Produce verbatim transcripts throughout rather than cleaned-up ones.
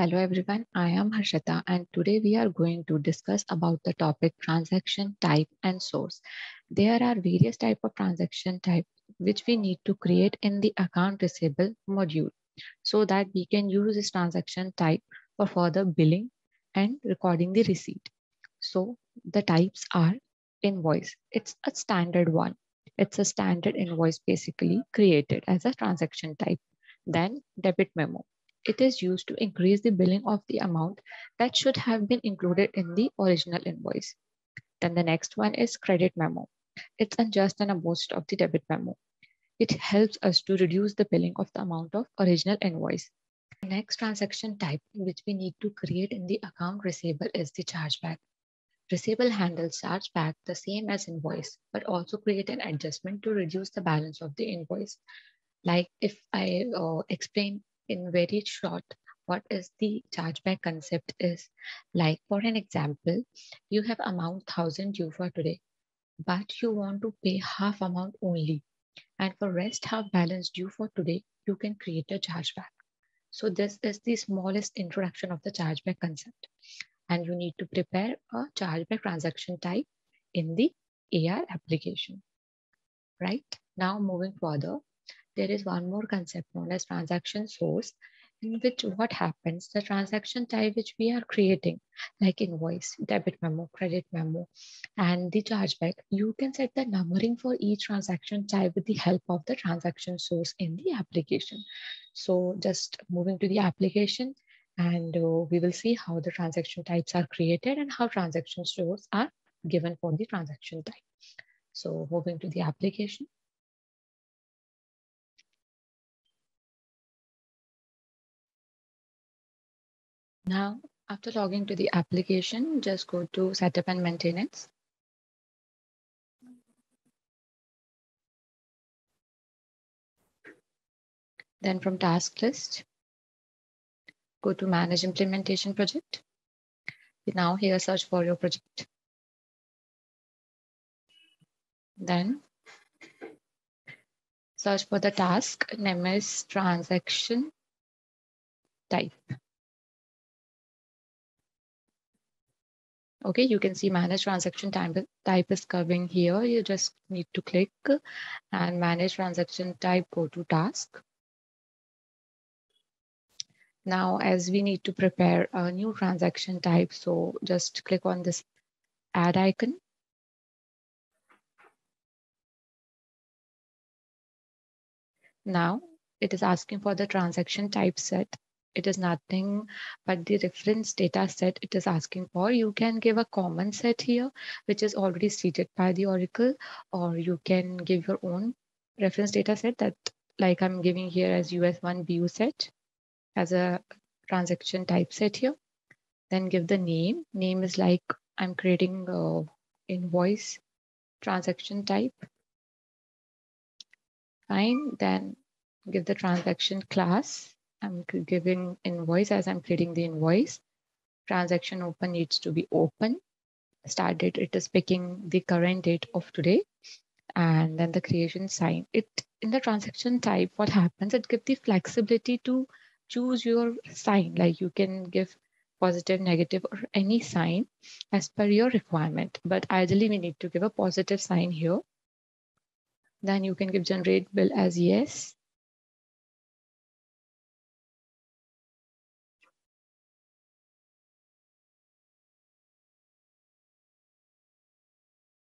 Hello everyone, I am Harshita and today we are going to discuss about the topic transaction type and source. There are various types of transaction type which we need to create in the account receivable module so that we can use this transaction type for further billing and recording the receipt. So the types are invoice. It's a standard one. It's a standard invoice basically created as a transaction type. Then debit memo. It is used to increase the billing of the amount that should have been included in the original invoice. Then the next one is credit memo. It's unjust and opposite of the debit memo. It helps us to reduce the billing of the amount of original invoice. The next transaction type which we need to create in the account receivable is the chargeback. Receivable handles chargeback the same as invoice, but also create an adjustment to reduce the balance of the invoice. Like if I uh, explain in very short, what is the chargeback concept is like, for an example, you have amount one thousand due for today, but you want to pay half amount only. And for rest half balance due for today, you can create a chargeback. So this is the smallest introduction of the chargeback concept. And you need to prepare a chargeback transaction type in the A R application. Right now, moving further, there is one more concept known as transaction source, in which what happens, the transaction type which we are creating, like invoice, debit memo, credit memo, and the chargeback, you can set the numbering for each transaction type with the help of the transaction source in the application. So just moving to the application, and uh, we will see how the transaction types are created and how transaction sources are given for the transaction type. So moving to the application. Now, after logging to the application, just go to setup and maintenance. Then from task list, go to manage implementation project. Now here, search for your project. Then search for the task name is transaction type. Okay, you can see manage transaction type, type is coming here. You just need to click and manage transaction type, go to task. Now, as we need to prepare a new transaction type, so just click on this add icon. Now, it is asking for the transaction type set. It is nothing but the reference data set it is asking for. You can give a common set here, which is already seated by the Oracle, or you can give your own reference data set that like I'm giving here as U S one B U set as a transaction type set here. Then give the name. Name is like I'm creating a invoice transaction type. Fine, then give the transaction class. I'm giving invoice as I'm creating the invoice. Transaction open needs to be open. Start date, it is picking the current date of today. And then the creation sign. It in the transaction type, what happens, it gives the flexibility to choose your sign. Like you can give positive, negative, or any sign as per your requirement. But ideally, we need to give a positive sign here. Then you can give generate bill as yes.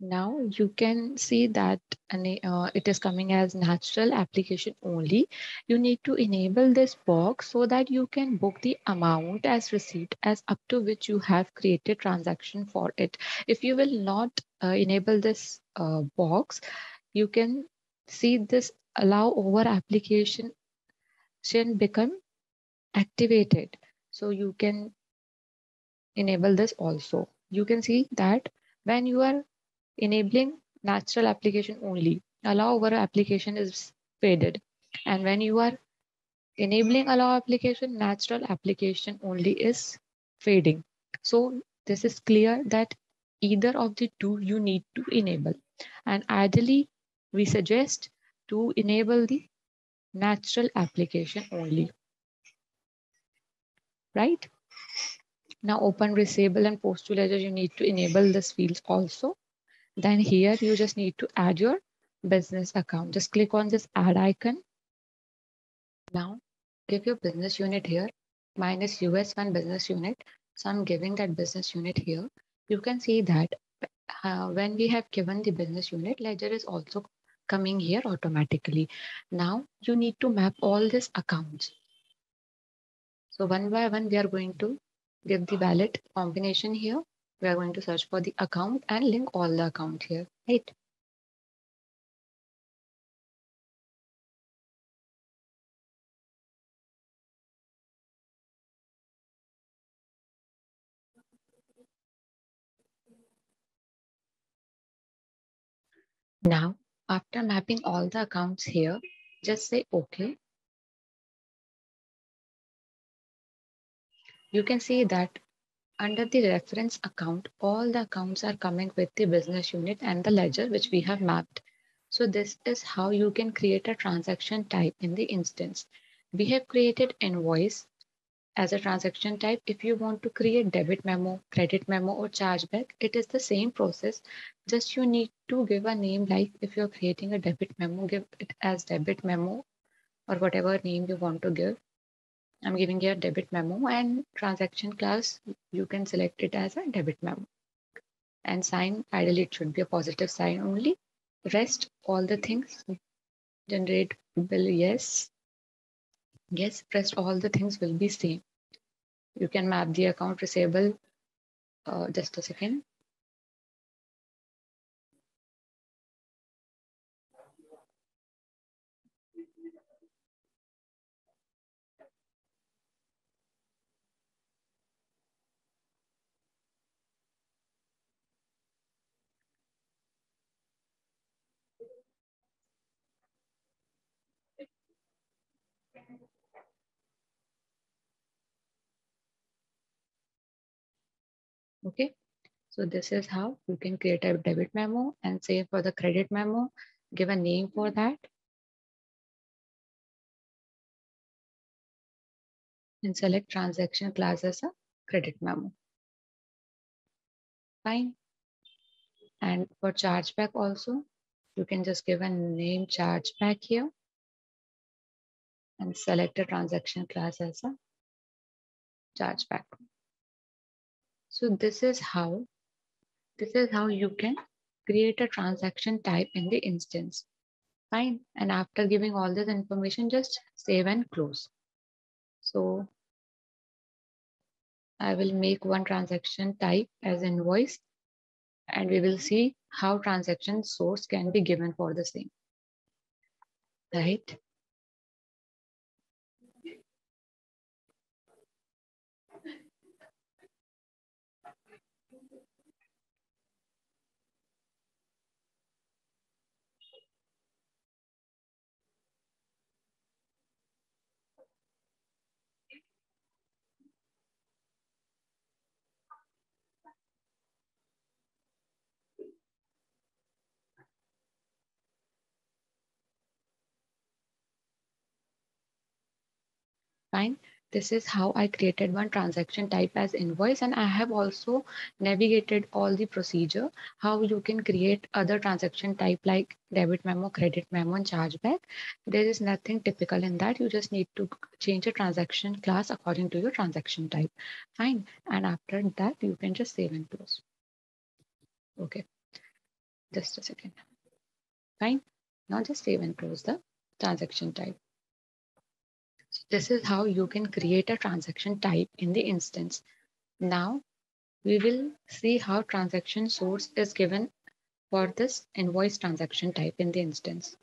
Now you can see that uh, it is coming as natural application only. You need to enable this box so that you can book the amount as receipt as up to which you have created transaction for it. If you will not uh, enable this uh, box, you can see this allow over application should become activated. So you can enable this also. You can see that when you are enabling natural application only, allow over application is faded. And when you are enabling allow application, natural application only is fading. So this is clear that either of the two you need to enable. And ideally, we suggest to enable the natural application only. right? Now open, reusable and postulator, you need to enable this field also. Then here you just need to add your business account. Just click on this add icon. Now give your business unit here. Mine is U S one business unit. So I'm giving that business unit here. You can see that uh, when we have given the business unit, ledger is also coming here automatically. Now you need to map all these accounts. So one by one, we are going to give the valid combination here. We are going to search for the account and link all the accounts here, right? Now, after mapping all the accounts here, just say OK. You can see that under the reference account, all the accounts are coming with the business unit and the ledger which we have mapped. So this is how you can create a transaction type in the instance. We have created invoice as a transaction type. If you want to create debit memo, credit memo or chargeback, it is the same process. Just you need to give a name, like if you're creating a debit memo, give it as debit memo or whatever name you want to give. I'm giving here debit memo, and transaction class, you can select it as a debit memo. And sign, ideally it should be a positive sign only. Rest, all the things. Generate bill, yes. Yes, rest all the things will be same. You can map the account receivable. Uh, just a second. Okay, so this is how you can create a debit memo, and say for the credit memo, give a name for that. And select transaction class as a credit memo. Fine. And for chargeback also, you can just give a name chargeback here. And select a transaction class as a chargeback. So this is how, this is how you can create a transaction type in the instance. Fine. And after giving all this information, just save and close. So I will make one transaction type as invoice, and we will see how transaction source can be given for the same, right? Fine. This is how I created one transaction type as invoice, and I have also navigated all the procedure, how you can create other transaction type like debit memo, credit memo, and chargeback. There is nothing typical in that. You just need to change a transaction class according to your transaction type. Fine. And after that, you can just save and close. Okay. Just a second. Fine. Now just save and close the transaction type. This is how you can create a transaction type in the instance. Now we will see how transaction source is given for this invoice transaction type in the instance.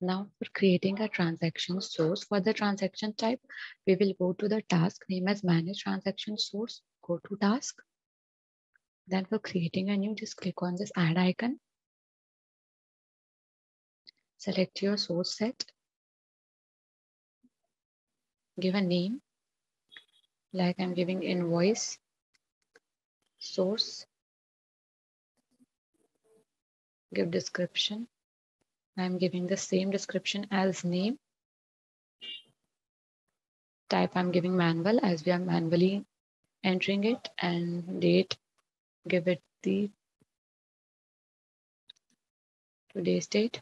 Now for creating a transaction source for the transaction type, we will go to the task name as manage transaction source, go to task. Then for creating a new, just click on this add icon. Select your source set. Give a name, like I'm giving invoice source. Give description. I'm giving the same description as name. Type I'm giving manual, as we are manually entering it, and date, give it the today's date.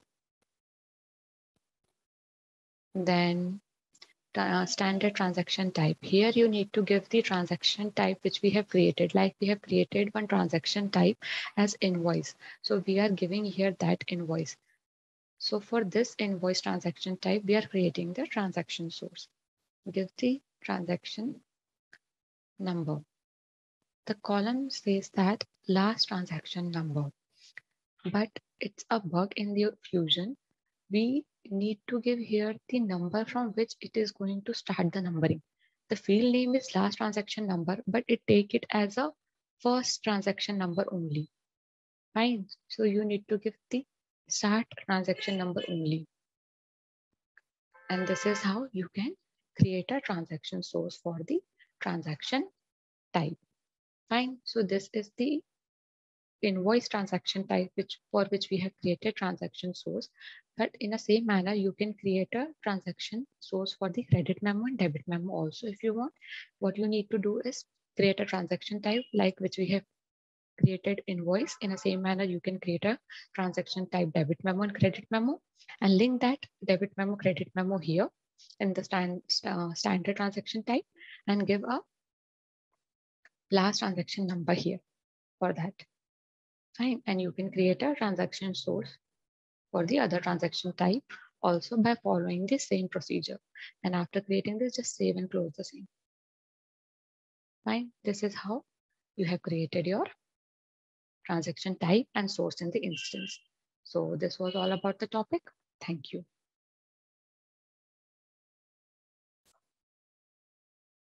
Then uh, standard transaction type. Here you need to give the transaction type which we have created, like we have created one transaction type as invoice. So we are giving here that invoice. So for this invoice transaction type, we are creating the transaction source. Give the transaction number. The column says that last transaction number, but it's a bug in the Fusion. We need to give here the number from which it is going to start the numbering. The field name is last transaction number, but it take it as a first transaction number only. Fine. So you need to give the start transaction number only. And this is how you can create a transaction source for the transaction type. Fine. So this is the invoice transaction type which for which we have created transaction source. But in the same manner, you can create a transaction source for the credit memo and debit memo also if you want. What you need to do is create a transaction type like which we have created invoice. In the same manner, you can create a transaction type debit memo and credit memo and link that debit memo, credit memo here in the stand, uh, standard transaction type and give a last transaction number here for that. Fine. And you can create a transaction source for the other transaction type also by following the same procedure. And after creating this, just save and close the same. Fine. This is how you have created your transaction type and source in the instance. So this was all about the topic. Thank you.